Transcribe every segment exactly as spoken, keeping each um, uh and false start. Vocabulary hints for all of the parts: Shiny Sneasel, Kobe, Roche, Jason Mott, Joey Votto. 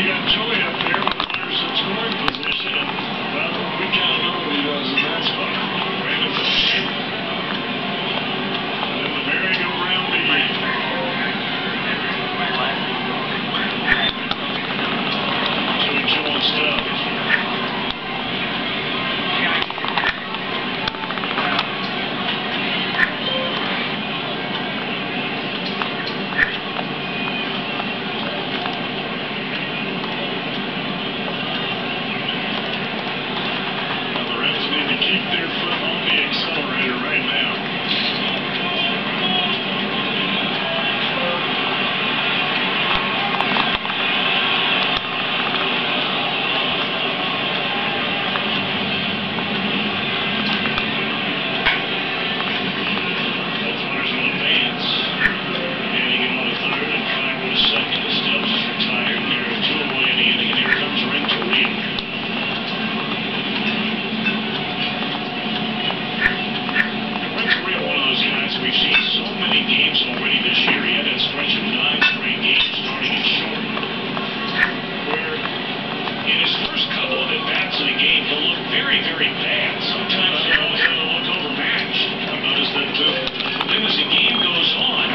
you got Joey up there with their scoring position, and well, we count up what he does in that spot. Right at the end. And then the merry-go-round again. So we kill one stuff. Keep their foot on the accelerator right now. Both runners will advance. Inning on the third and five with a second. Steps retired. There are two away in the inning, and here comes Ring to Reed. We've seen so many games already this year. He had that stretch of nine straight games starting in short, where in his first couple of at-bats in a game, he'll look very, very bad. Sometimes he'll look overmatched. I noticed that too. But then as the game goes on,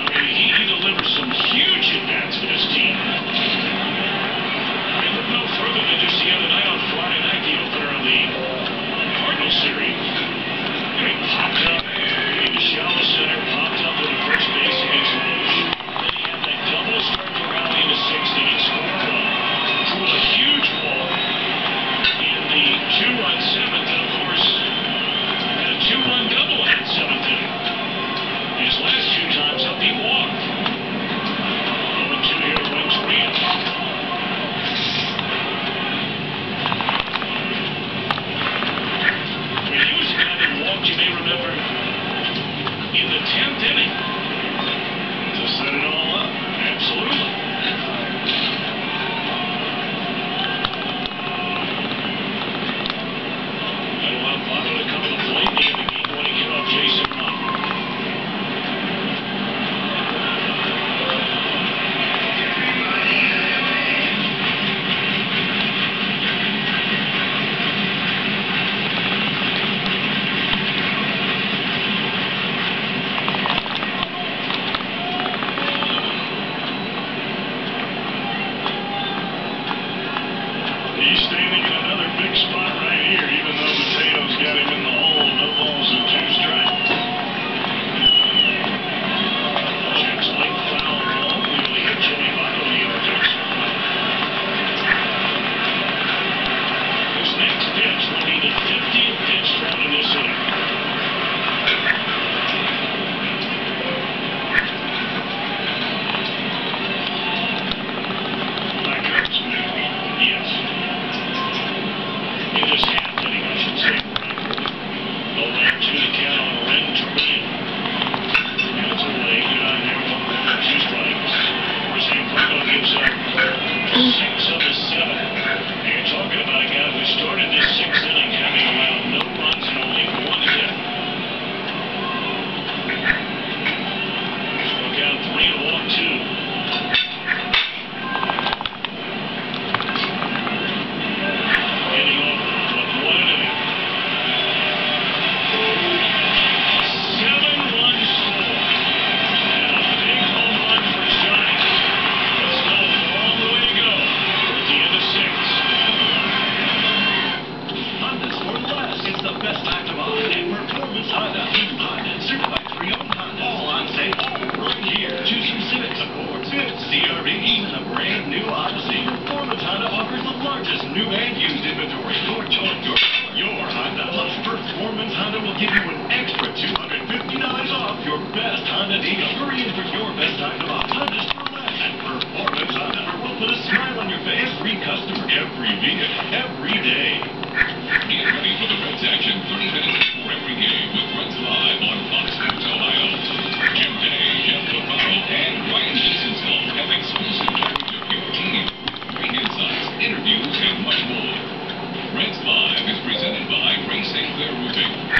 I mean, he can deliver some huge at-bats for this team. And look no further than just the other night on Friday night, the opener of the Cardinals series. Popped up in the shallow center, popped up in the first base against Roche. Then he had that double to start the rally in the sixth inning, scored one, drew a huge ball in the two-run seventh, and of course, had a two-run double in the seventh inning. His last two times up, he walked. oh two here, one three. You may remember in the tenth inning to set it all up. Absolutely. That allowed Votto to come to the plate near the game winning hit off Jason Mott.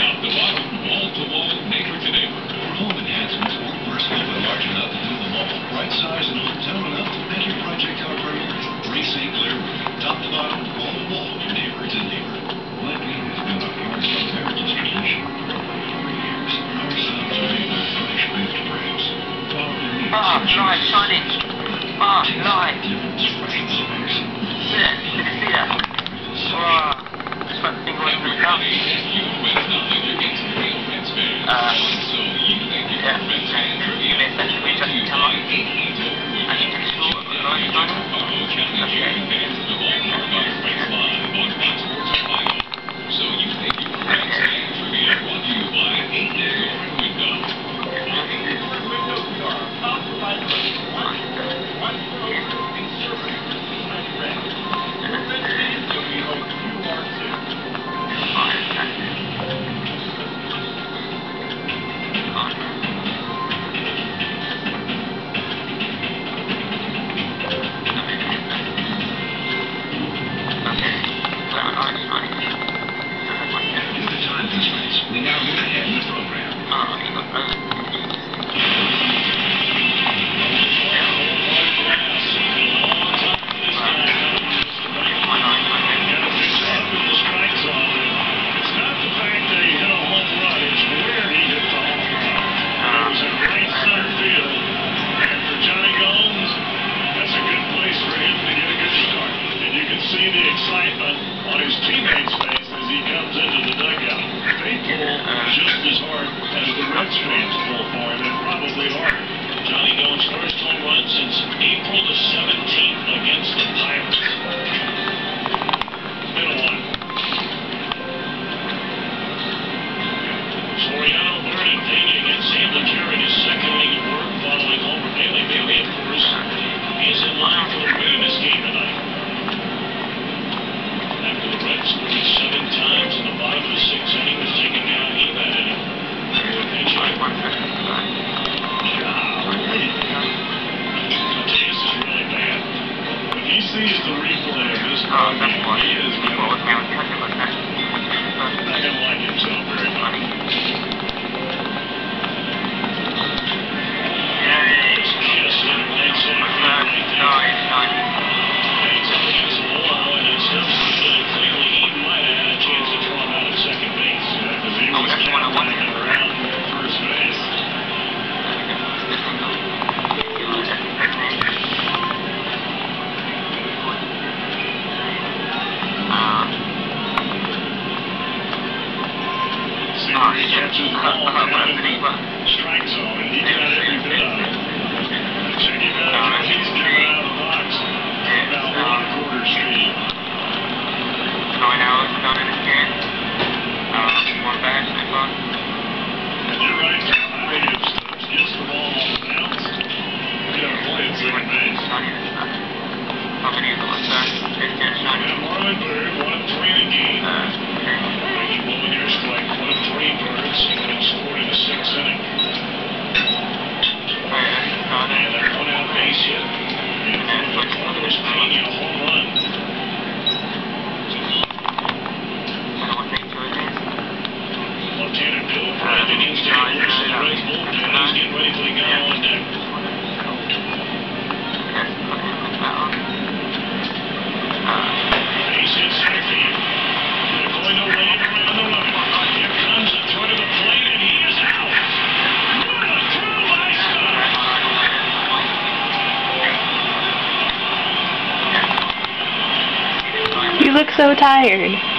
Top to bottom, wall to wall, neighbor to neighbor. Your home enhancements won't burst open large enough to do the Right size and hometown enough to make your project out great. Precinct clear, top to bottom, wall to wall, neighbor to neighbor. Lightning has been a part of America's tradition for over forty years. Our sons are in their fresh baked breads. Oh, nice, honey. Oh, nice. Yeah, you can see that. Wow. This one thing was really tough. Uh, yeah, you may essentially just come on. I need to show what we're going on. Okay. You look so tired. Thank you.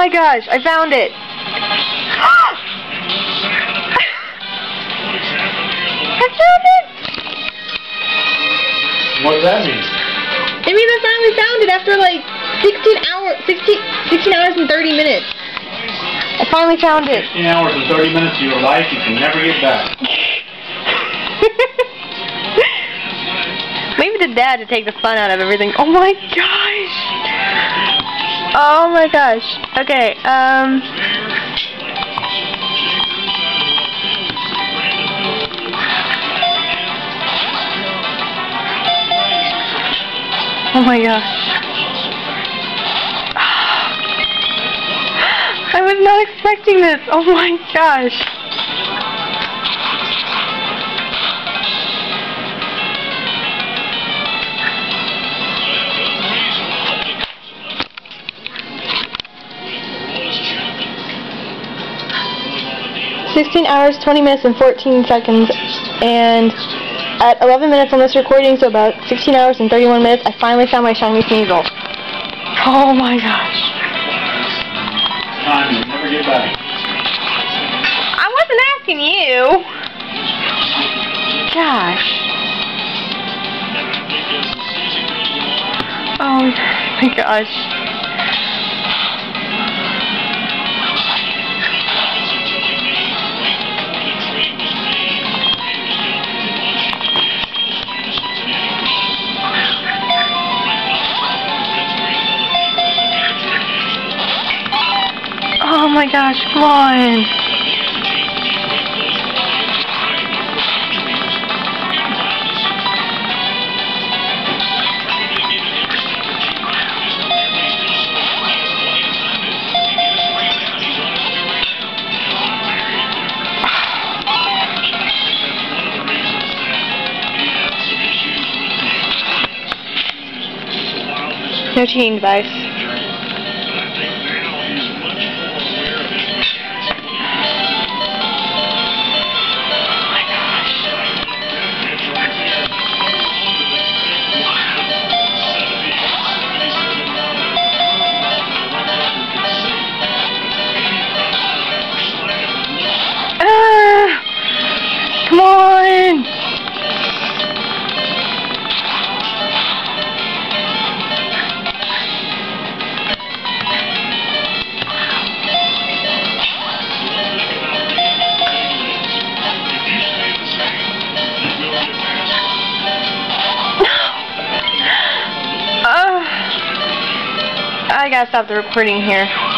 my gosh, I found it! I found it! What does that mean? It means I finally found it after like sixteen hours and thirty minutes. I finally found it. sixteen hours and thirty minutes of your life you can never get back. Maybe the dad to take the fun out of everything. Oh my gosh! Oh my gosh. Okay, um... oh my gosh. I was not expecting this. Oh my gosh. sixteen hours, twenty minutes, and fourteen seconds, and at eleven minutes on this recording, so about sixteen hours and thirty-one minutes, I finally found my Shiny Sneasel. Oh my gosh. Time to never get back. I wasn't asking you. Gosh. Oh my gosh. Oh my gosh, come on. No cheating device. I gotta stop the recording here.